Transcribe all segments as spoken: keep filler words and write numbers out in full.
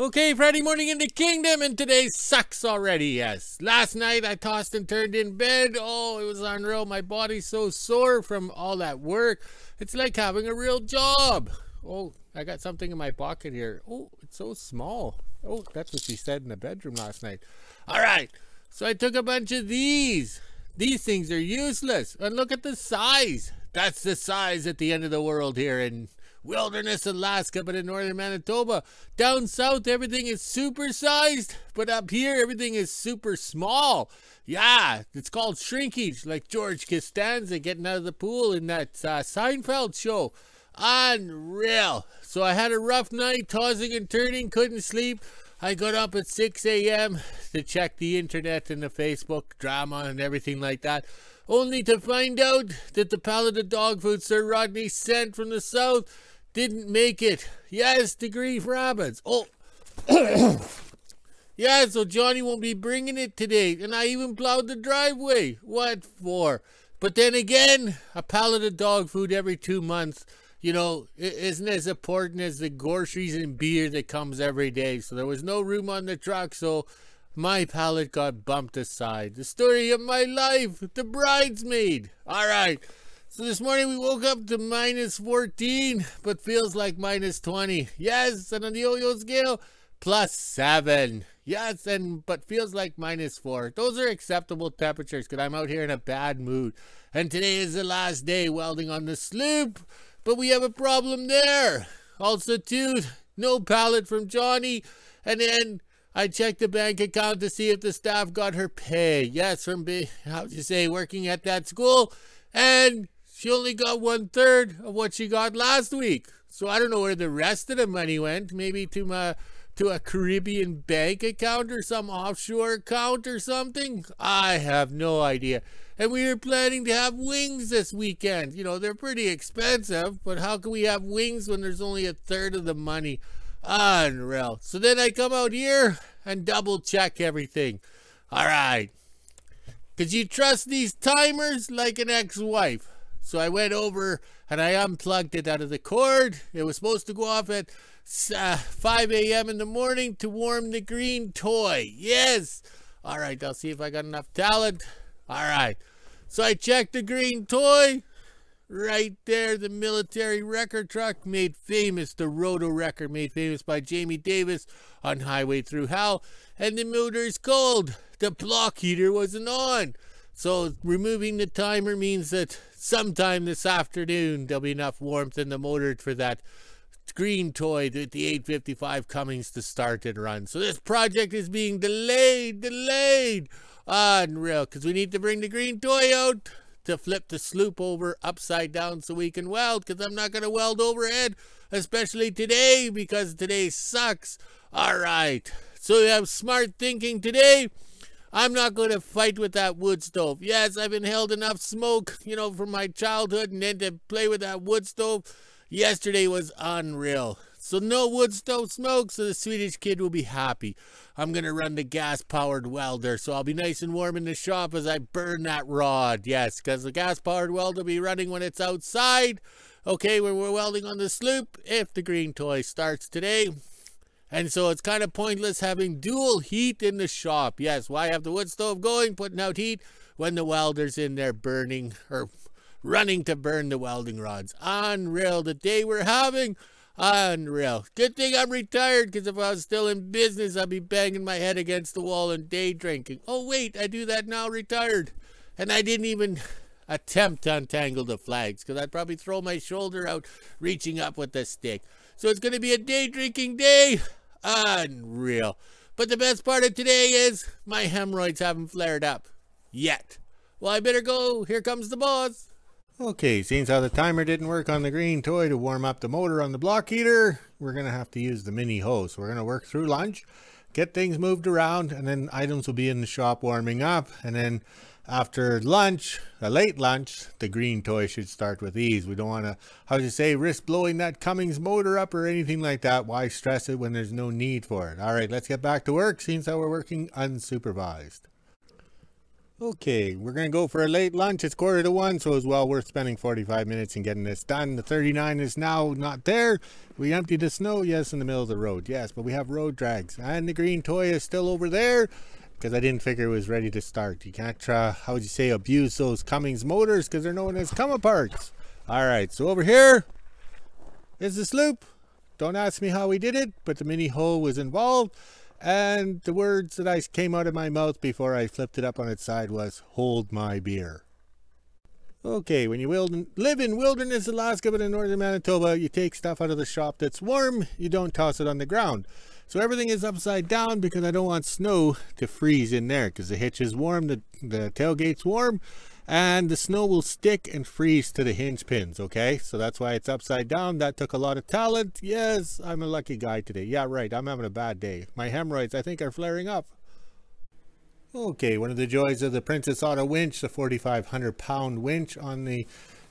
Okay, Friday morning in the Kingdom, and today sucks already, yes. Last night I tossed and turned in bed. Oh, it was unreal. My body's so sore from all that work. It's like having a real job. Oh, I got something in my pocket here. Oh, it's so small. Oh, that's what she said in the bedroom last night. All right, so I took a bunch of these. These things are useless. And look at the size. That's the size at the end of the world here in Wilderness, Alaska, but in northern Manitoba. Down south, everything is supersized, but up here, everything is super small. Yeah, it's called shrinkage, like George Costanza getting out of the pool in that uh, Seinfeld show. Unreal. So I had a rough night, tossing and turning, couldn't sleep. I got up at six A M to check the internet and the Facebook drama and everything like that, only to find out that the pallet of dog food Sir Rodney sent from the south didn't make it. Yes, to Grief Rabbits. Oh, yeah, so Johnny won't be bringing it today, and I even plowed the driveway. What for? But then again, a pallet of dog food every two months, you know, it isn't as important as the groceries and beer that comes every day. So there was no room on the truck, so my pallet got bumped aside. The story of my life, the bridesmaid. All right, so this morning we woke up to minus fourteen, but feels like minus twenty. Yes, and on the yo-yo scale, plus seven. Yes, and but feels like minus four. Those are acceptable temperatures because I'm out here in a bad mood. And today is the last day welding on the sloop. But we have a problem there. Also, too, no pallet from Johnny. And then I checked the bank account to see if the staff got her pay. Yes, from, how would you say, working at that school. And she only got one third of what she got last week. So I don't know where the rest of the money went. Maybe to my, to a Caribbean bank account or some offshore account or something. I have no idea. And we were planning to have wings this weekend. You know, they're pretty expensive, but how can we have wings when there's only a third of the money? Unreal. So then I come out here and double check everything. All right. Could you trust these timers like an ex-wife? So I went over and I unplugged it out of the cord. It was supposed to go off at uh, five A M in the morning to warm the green toy. Yes. All right. I'll see if I got enough talent. All right. So I checked the green toy. Right there, the military record truck made famous, the roto record made famous by Jamie Davis on Highway Through Hell. And the motor's cold. The block heater wasn't on. So removing the timer means that sometime this afternoon, there'll be enough warmth in the motor for that green toy with the eight fifty-five Cummins to start and run. So this project is being delayed, delayed. Unreal, because we need to bring the green toy out to flip the sloop over upside down so we can weld, because I'm not going to weld overhead, especially today, because today sucks. All right, so we have smart thinking today. I'm not going to fight with that wood stove. Yes, I've inhaled enough smoke, you know, from my childhood, and then to play with that wood stove yesterday was unreal. So no wood stove smoke, so the Swedish kid will be happy. I'm going to run the gas-powered welder, so I'll be nice and warm in the shop as I burn that rod. Yes, because the gas-powered welder will be running when it's outside. Okay, when we're welding on the sloop, if the green toy starts today. And so it's kind of pointless having dual heat in the shop. Yes, why have the wood stove going, putting out heat, when the welder's in there burning, or running to burn the welding rods. Unreal, the day we're having. Unreal. Good thing I'm retired, because if I was still in business, I'd be banging my head against the wall and day drinking. Oh, wait, I do that now, retired. And I didn't even attempt to untangle the flags, because I'd probably throw my shoulder out, reaching up with the stick. So it's going to be a day drinking day. Unreal. But the best part of today is my hemorrhoids haven't flared up yet. Well, I better go. Here comes the boss. Okay, since how the timer didn't work on the green toy to warm up the motor on the block heater, we're going to have to use the mini hose. We're going to work through lunch, get things moved around, and then items will be in the shop warming up. And then after lunch, a late lunch, the green toy should start with ease. We don't want to, how do you say, risk blowing that Cummins motor up or anything like that. Why stress it when there's no need for it? All right, let's get back to work since how we're working unsupervised. Okay, we're going to go for a late lunch. It's quarter to one, so it's well worth spending forty-five minutes and getting this done. The thirty-nine is now not there. We emptied the snow, yes, in the middle of the road, yes, but we have road drags. And the green toy is still over there because I didn't figure it was ready to start. You can't, uh, how would you say, abuse those Cummins motors because they're known as come-aparts. All right, so over here is this loop. Don't ask me how we did it, but the mini hoe was involved. And the words that I came out of my mouth before I flipped it up on its side was, hold my beer. Okay, when you live in wilderness Alaska but in northern Manitoba, you take stuff out of the shop that's warm, you don't toss it on the ground. So everything is upside down because I don't want snow to freeze in there because the hitch is warm, the, the tailgate's warm, and the snow will stick and freeze to the hinge pins, okay? So that's why it's upside down. That took a lot of talent. Yes, I'm a lucky guy today. Yeah, right, I'm having a bad day. My hemorrhoids, I think, are flaring up. Okay, one of the joys of the Princess Auto winch, the forty-five hundred pound winch on the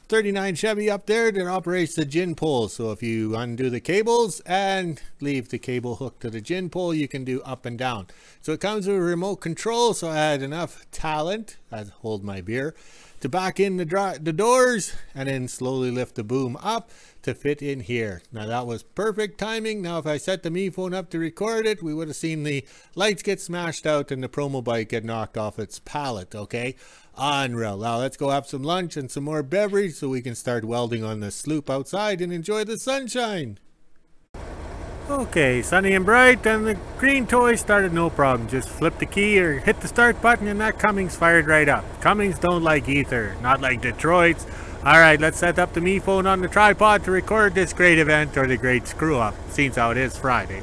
thirty-nine Chevy up there that operates the gin pole. So if you undo the cables and leave the cable hooked to the gin pole, you can do up and down. So it comes with a remote control. So I had enough talent, I'd hold my beer, to back in the, dry, the doors and then slowly lift the boom up to fit in here. Now that was perfect timing. Now if I set the Mi phone up to record it, we would have seen the lights get smashed out and the promo bike get knocked off its pallet, okay? Unreal. Now let's go have some lunch and some more beverage so we can start welding on the sloop outside and enjoy the sunshine. Okay, sunny and bright, and the green toy started no problem. Just flip the key or hit the start button and that Cummins fired right up. Cummins don't like ether, not like Detroit's. Alright, let's set up the Mi phone on the tripod to record this great event or the great screw up. Seems how it is Friday.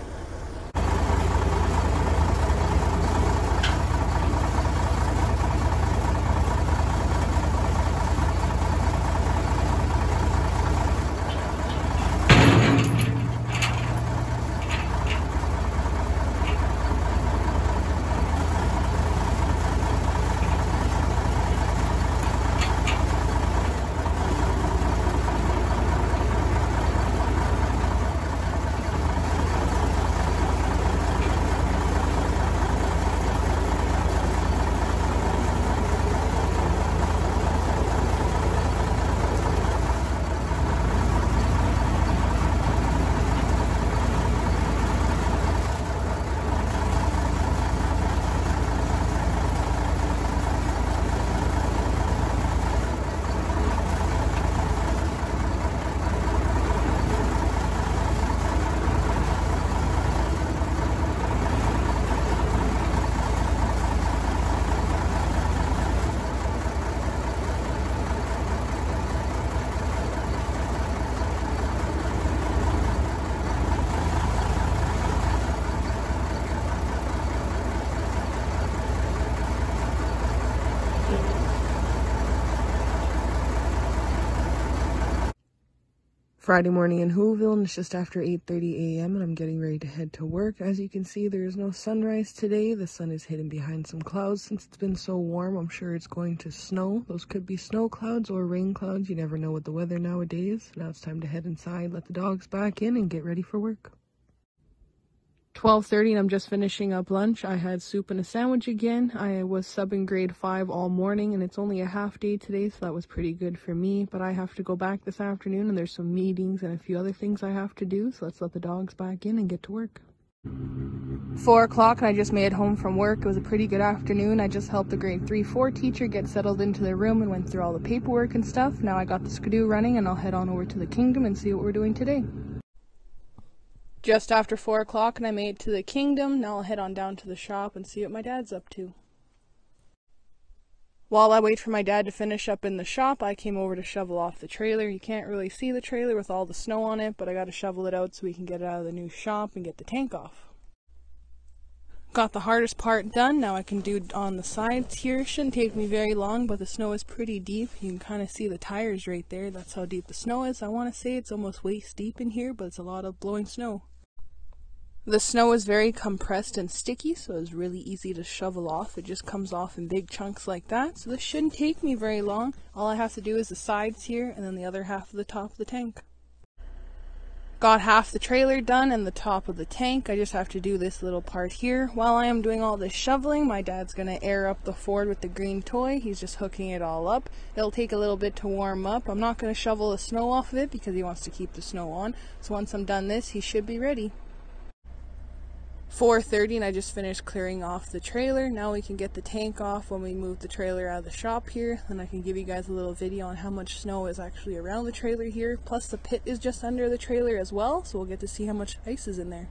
Friday morning in Whoville, and it's just after eight thirty a m and I'm getting ready to head to work. As you can see, there is no sunrise today. The sun is hidden behind some clouds. Since it's been so warm, I'm sure it's going to snow. Those could be snow clouds or rain clouds. You never know with the weather nowadays. Now it's time to head inside, let the dogs back in, and get ready for work. twelve thirty and I'm just finishing up lunch. I had soup and a sandwich again. I was subbing grade five all morning and it's only a half day today, so that was pretty good for me. But I have to go back this afternoon and there's some meetings and a few other things I have to do, so let's let the dogs back in and get to work. four o'clock and I just made it home from work. It was a pretty good afternoon. I just helped the grade three four teacher get settled into their room and went through all the paperwork and stuff. Now I got the skidoo running and I'll head on over to the Kingdom and see what we're doing today. Just after four o'clock and I made it to the Kingdom. Now I'll head on down to the shop and see what my dad's up to. While I wait for my dad to finish up in the shop, I came over to shovel off the trailer. You can't really see the trailer with all the snow on it, but I gotta shovel it out so we can get it out of the new shop and get the tank off. Got the hardest part done. Now I can do on the sides here. Shouldn't take me very long, but the snow is pretty deep. You can kind of see the tires right there. That's how deep the snow is. I want to say it's almost waist deep in here, but it's a lot of blowing snow. The snow is very compressed and sticky, so it's really easy to shovel off. It just comes off in big chunks like that, so this shouldn't take me very long. All I have to do is the sides here, and then the other half of the top of the tank. got half the trailer done and the top of the tank. I just have to do this little part here. While I am doing all this shoveling, my dad's going to air up the Ford with the green toy. He's just hooking it all up. It'll take a little bit to warm up. I'm not going to shovel the snow off of it because he wants to keep the snow on. So once I'm done this, he should be ready. four thirty and I just finished clearing off the trailer. Now we can get the tank off when we move the trailer out of the shop here, and I can give you guys a little video on how much snow is actually around the trailer here. Plus the pit is just under the trailer as well, so we'll get to see how much ice is in there.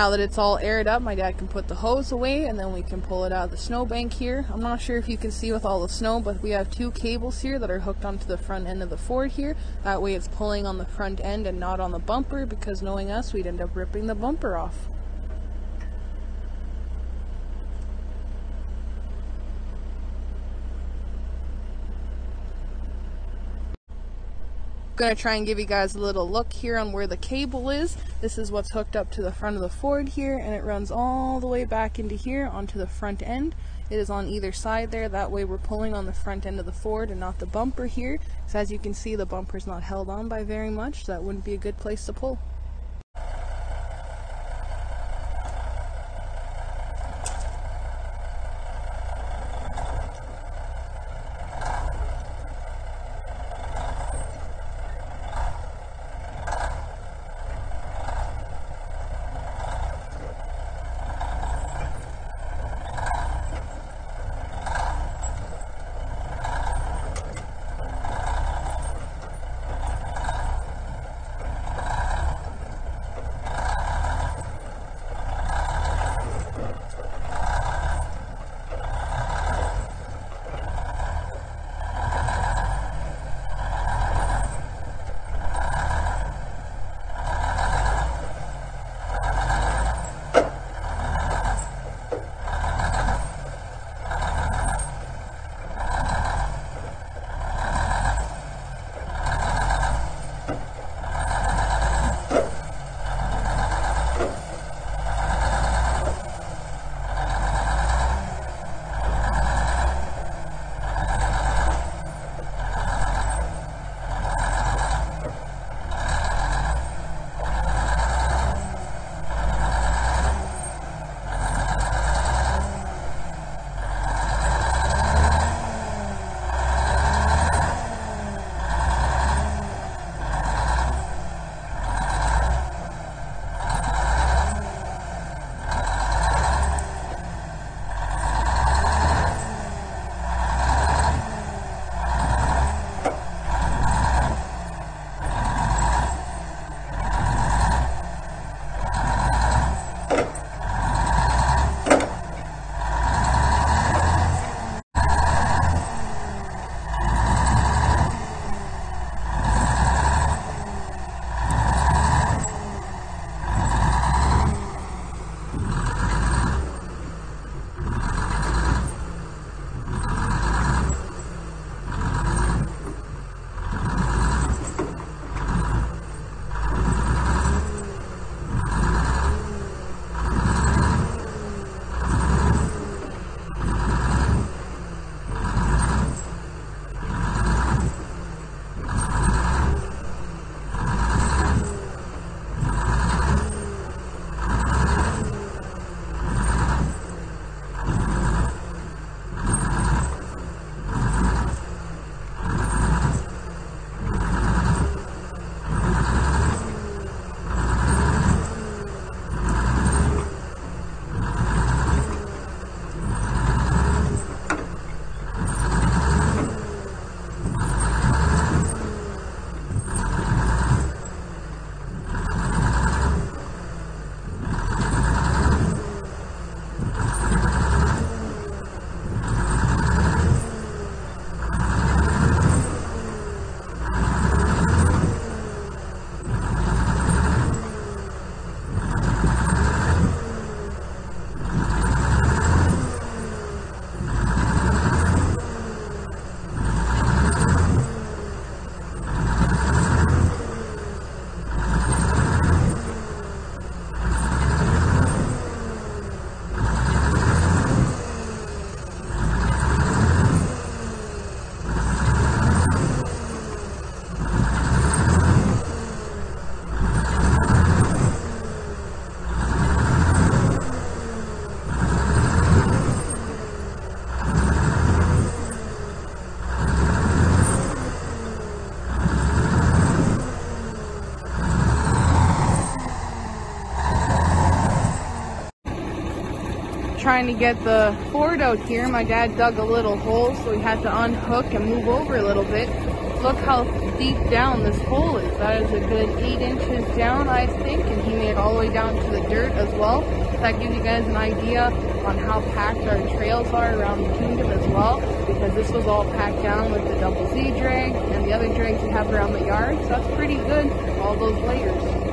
Now that it's all aired up, my dad can put the hose away and then we can pull it out of the snowbank here. I'm not sure if you can see with all the snow, but we have two cables here that are hooked onto the front end of the Ford here. That way it's pulling on the front end and not on the bumper, because knowing us, we'd end up ripping the bumper off. Going to try and give you guys a little look here on where the cable is. This is what's hooked up to the front of the Ford here, and it runs all the way back into here onto the front end. It is on either side there, that way we're pulling on the front end of the Ford and not the bumper here, because as you can see the bumper's not held on by very much, so that wouldn't be a good place to pull. trying to get the Ford out here, my dad dug a little hole, so we had to unhook and move over a little bit. Look how deep down this hole is. That is a good eight inches down, I think, and he made it all the way down to the dirt as well. That gives you guys an idea on how packed our trails are around the Kingdom as well, because this was all packed down with the double Z drag and the other drags we have around the yard, so that's pretty good, all those layers.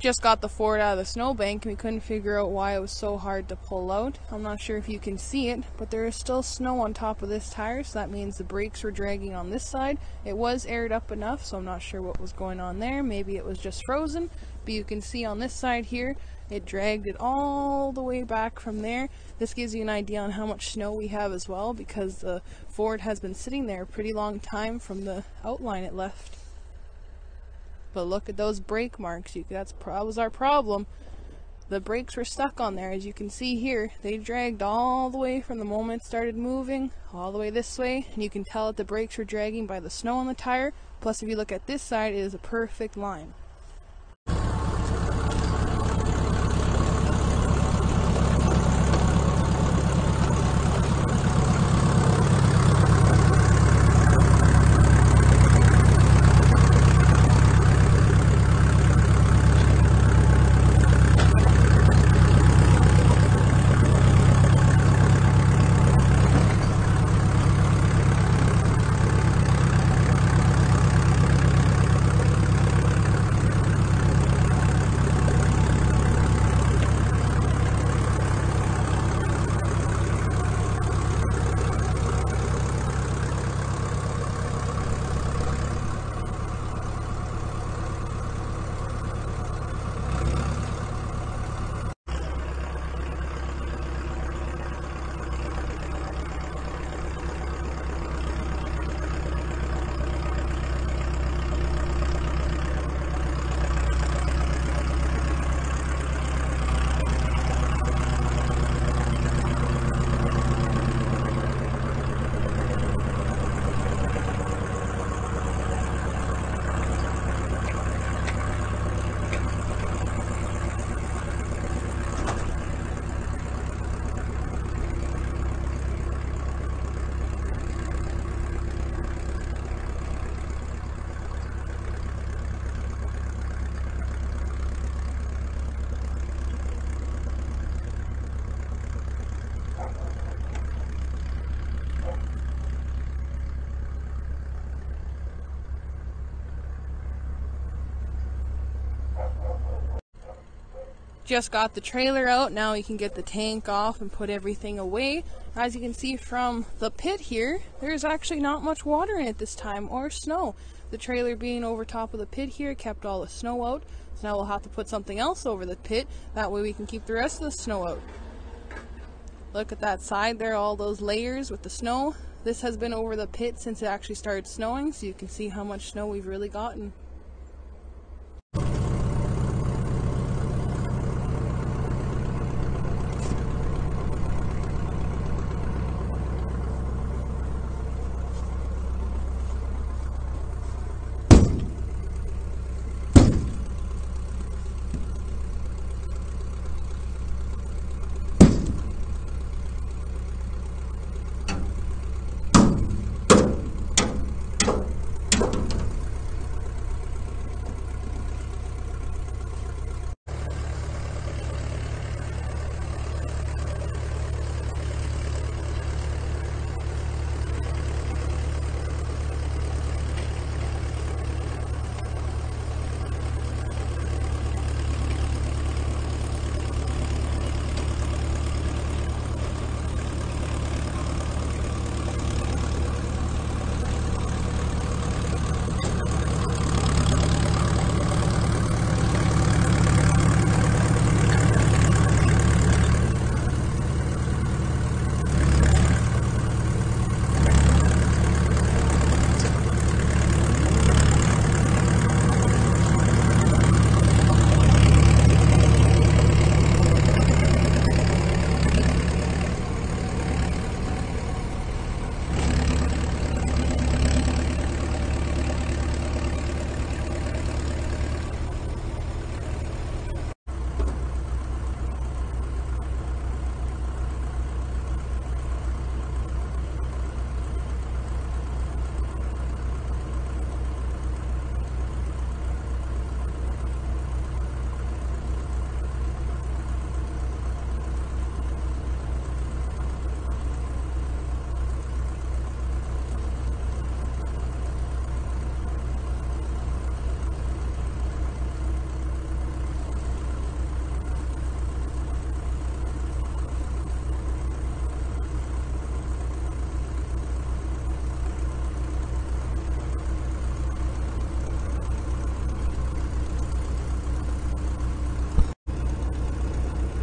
Just got the Ford out of the snowbank and we couldn't figure out why it was so hard to pull out. I'm not sure if you can see it, but there is still snow on top of this tire, so that means the brakes were dragging on this side. It was aired up enough, so I'm not sure what was going on there. Maybe it was just frozen, but you can see on this side here, it dragged it all the way back from there. This gives you an idea on how much snow we have as well, because the Ford has been sitting there a pretty long time from the outline it left. But look at those brake marks. You, that's, that was our problem. The brakes were stuck on there. As you can see here, they dragged all the way from the moment it started moving, all the way this way. And you can tell that the brakes were dragging by the snow on the tire. Plus, if you look at this side, it is a perfect line. Just got the trailer out. Now we can get the tank off and put everything away. As you can see from the pit here, there's actually not much water in it this time, or snow. The trailer being over top of the pit here kept all the snow out. So now we'll have to put something else over the pit. That way we can keep the rest of the snow out. Look at that side there, all those layers with the snow. This has been over the pit since it actually started snowing, so you can see how much snow we've really gotten.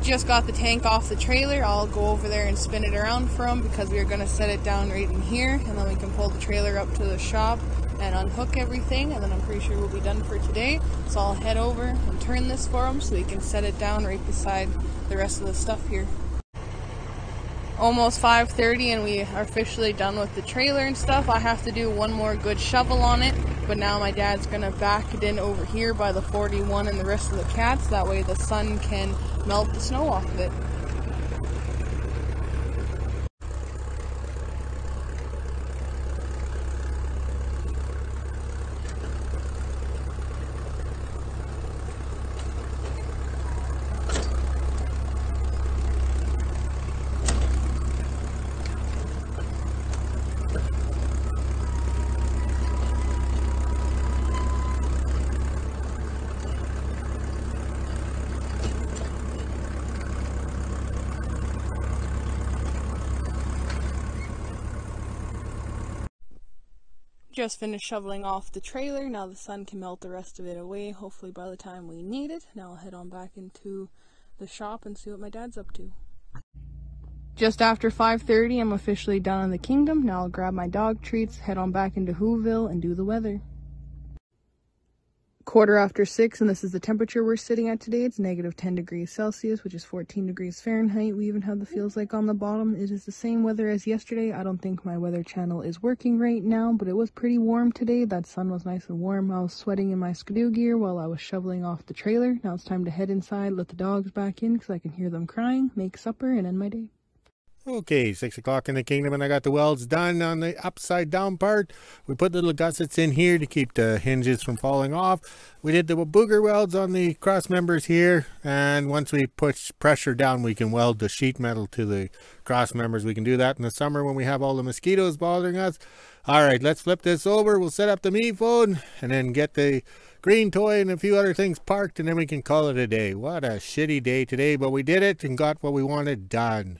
Just got the tank off the trailer. I'll go over there and spin it around for them because we're going to set it down right in here, and then we can pull the trailer up to the shop and unhook everything, and then I'm pretty sure we'll be done for today. So I'll head over and turn this for them so we can set it down right beside the rest of the stuff here. Almost five thirty and we are officially done with the trailer and stuff. I have to do one more good shovel on it, but now my dad's going to back it in over here by the forty-one and the rest of the cats. That way the sun can melt the snow off of it. Just finished shoveling off the trailer. Now the sun can melt the rest of it away, hopefully by the time we need it. Now I'll head on back into the shop and see what my dad's up to. Just after five thirty, I'm officially done in the Kingdom. Now I'll grab my dog treats, head on back into Whoville and do the weather. Quarter after six, and this is the temperature we're sitting at today. It's negative ten degrees Celsius, which is fourteen degrees Fahrenheit. We even have the feels like on the bottom. It is the same weather as yesterday. I don't think my weather channel is working right now, but it was pretty warm today. That sun was nice and warm. I was sweating in my skidoo gear while I was shoveling off the trailer. Now it's time to head inside, let the dogs back in because I can hear them crying, make supper, and end my day. Okay, six o'clock in the Kingdom, and I got the welds done on the upside down part. We put little gussets in here to keep the hinges from falling off. We did the booger welds on the cross members here, and once we push pressure down, we can weld the sheet metal to the cross members. We can do that in the summer when we have all the mosquitoes bothering us. All right, let's flip this over. We'll set up the me phone and then get the green toy and a few other things parked, and then we can call it a day. What a shitty day today, but we did it and got what we wanted done.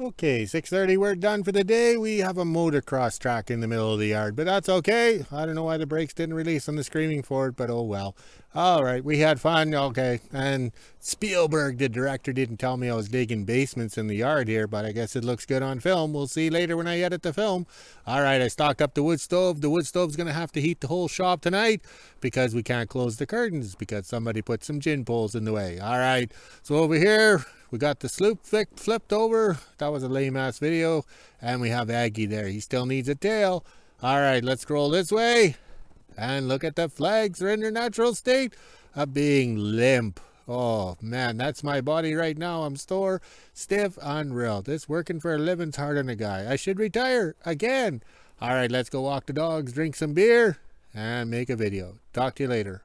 Okay, six thirty, we're done for the day. We have a motocross track in the middle of the yard, but that's okay. I don't know why the brakes didn't release on the screaming for it, but oh well. All right, we had fun, okay. And Spielberg, the director, didn't tell me I was digging basements in the yard here, but I guess it looks good on film. We'll see later when I edit the film. All right, I stocked up the wood stove. The wood stove's gonna have to heat the whole shop tonight because we can't close the curtains because somebody put some gin poles in the way. All right, so over here, we got the sloop flipped over. That was a lame ass video. And we have Aggie there. He still needs a tail. All right, let's scroll this way. And look at the flags. They're in their natural state of being limp. Oh man, that's my body right now. I'm sore, stiff, unreal. This working for a living's hard on a guy. I should retire again. All right, let's go walk the dogs, drink some beer, and make a video. Talk to you later.